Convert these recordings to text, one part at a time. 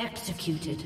Executed.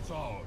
What's ours?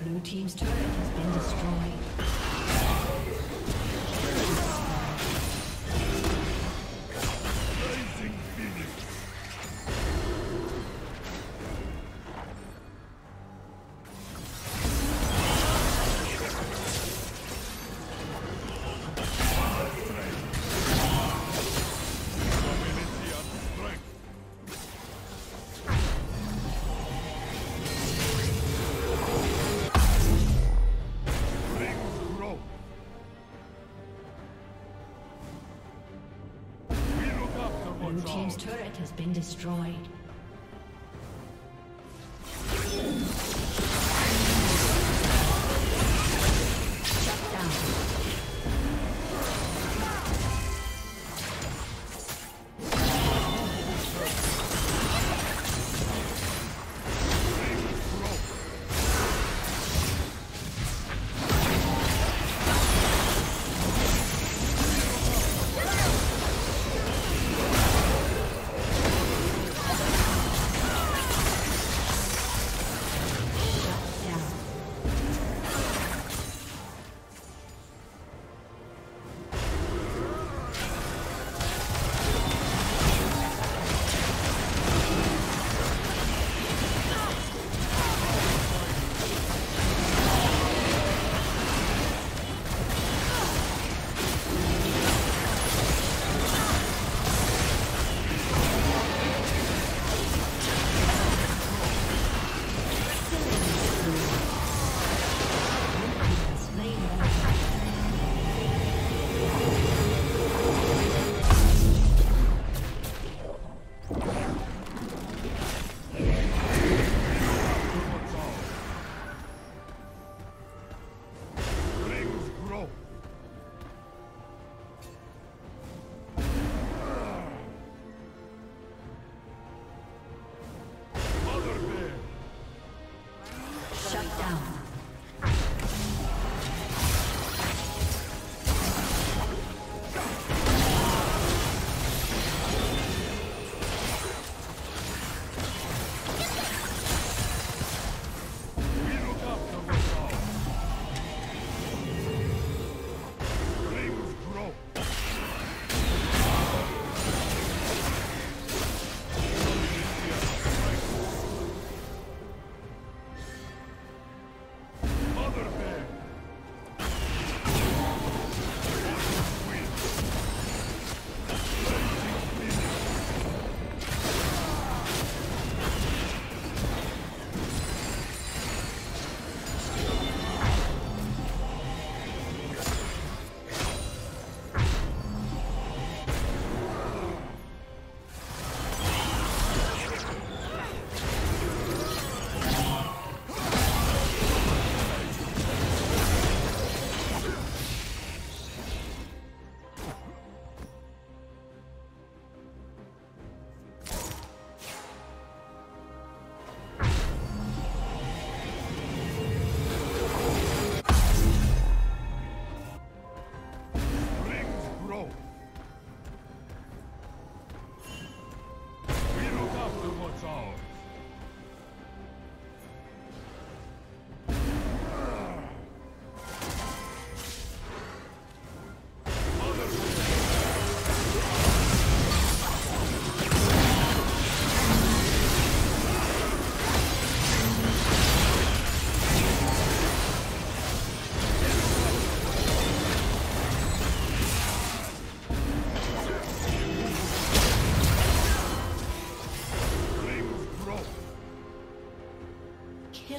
Blue team's turret has been destroyed. Team's turret has been destroyed.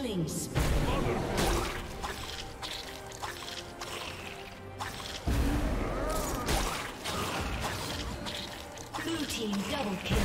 Killing spree. Blue team double kill.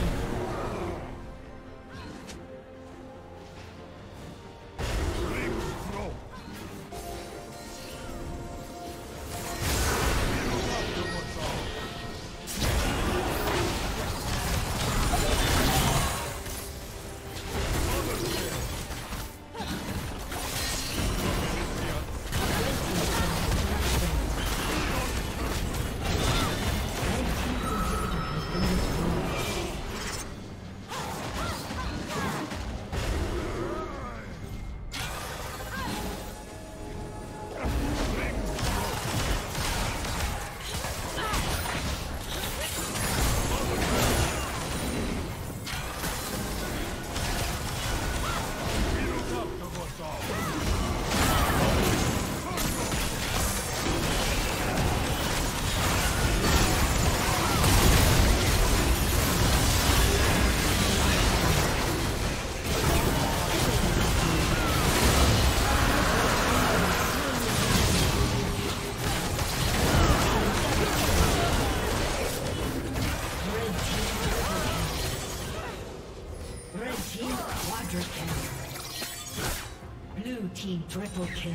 Triple kill.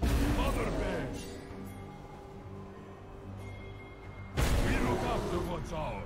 We look after what's ours.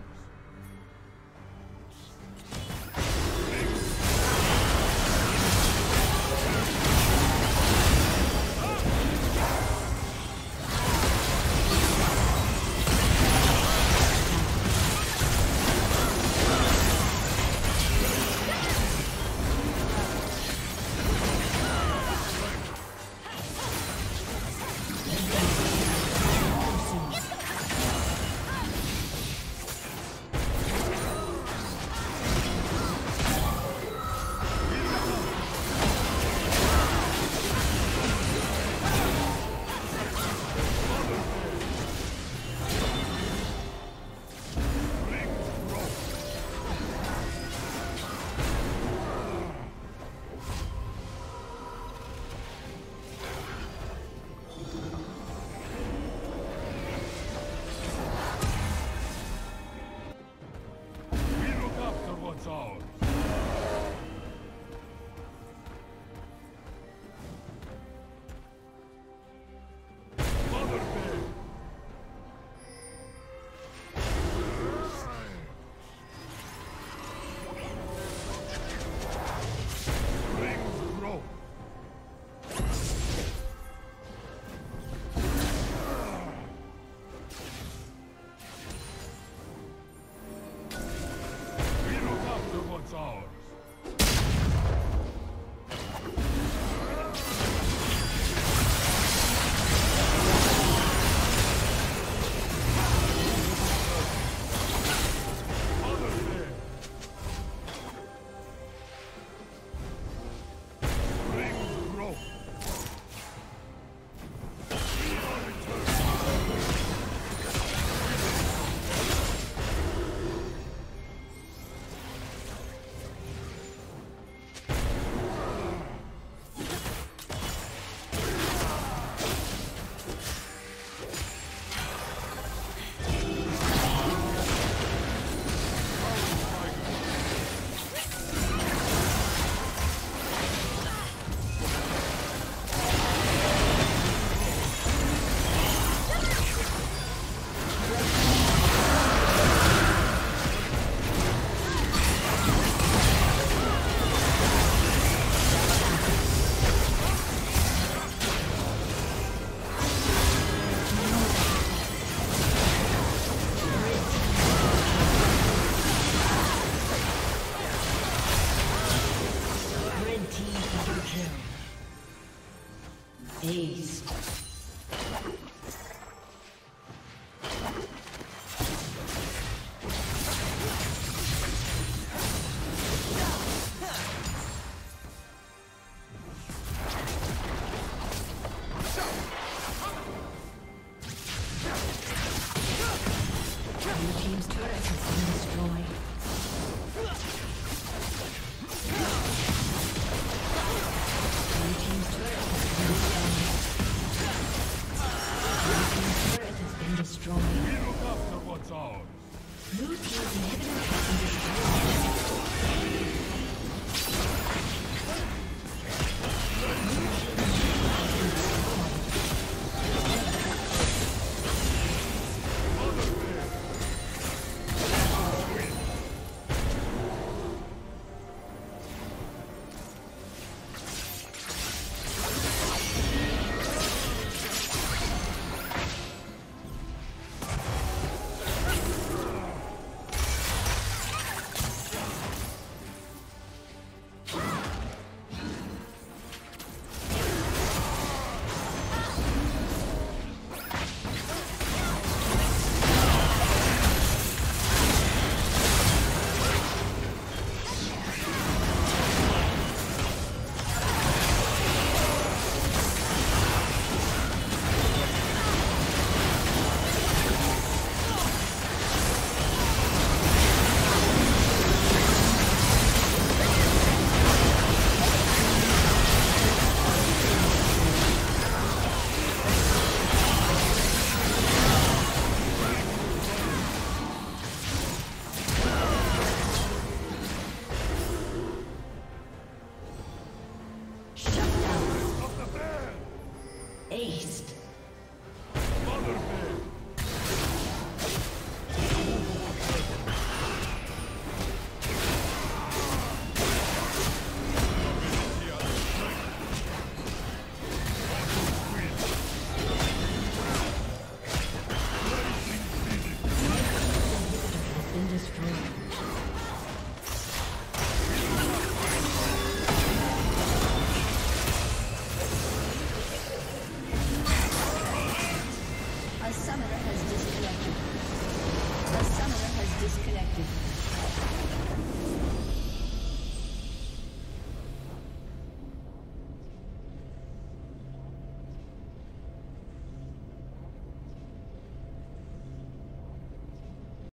The summoner has disconnected.